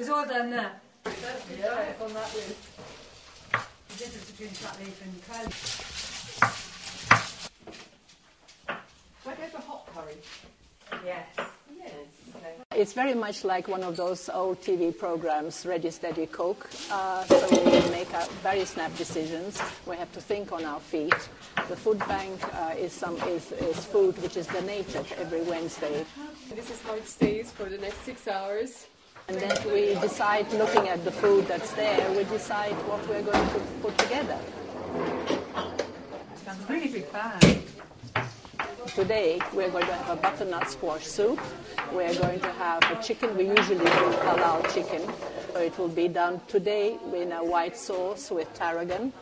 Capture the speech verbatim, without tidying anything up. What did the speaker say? It's all done now. Yeah, it's on that leaf. The difference between flat leaf and curry. What about the hot curry? Yes. Yes. Okay. It's very much like one of those old T V programs, Ready, Steady, Cook. Uh, so we make our very snap decisions. We have to think on our feet. The food bank uh, is, some, is, is food which is donated every Wednesday. This is how it stays for the next six hours. And then we decide, looking at the food that's there, we decide what we're going to put together. I'm really big fan. Today we're going to have a butternut squash soup. We're going to have a chicken. We usually do halal chicken. It will be done today in a white sauce with tarragon.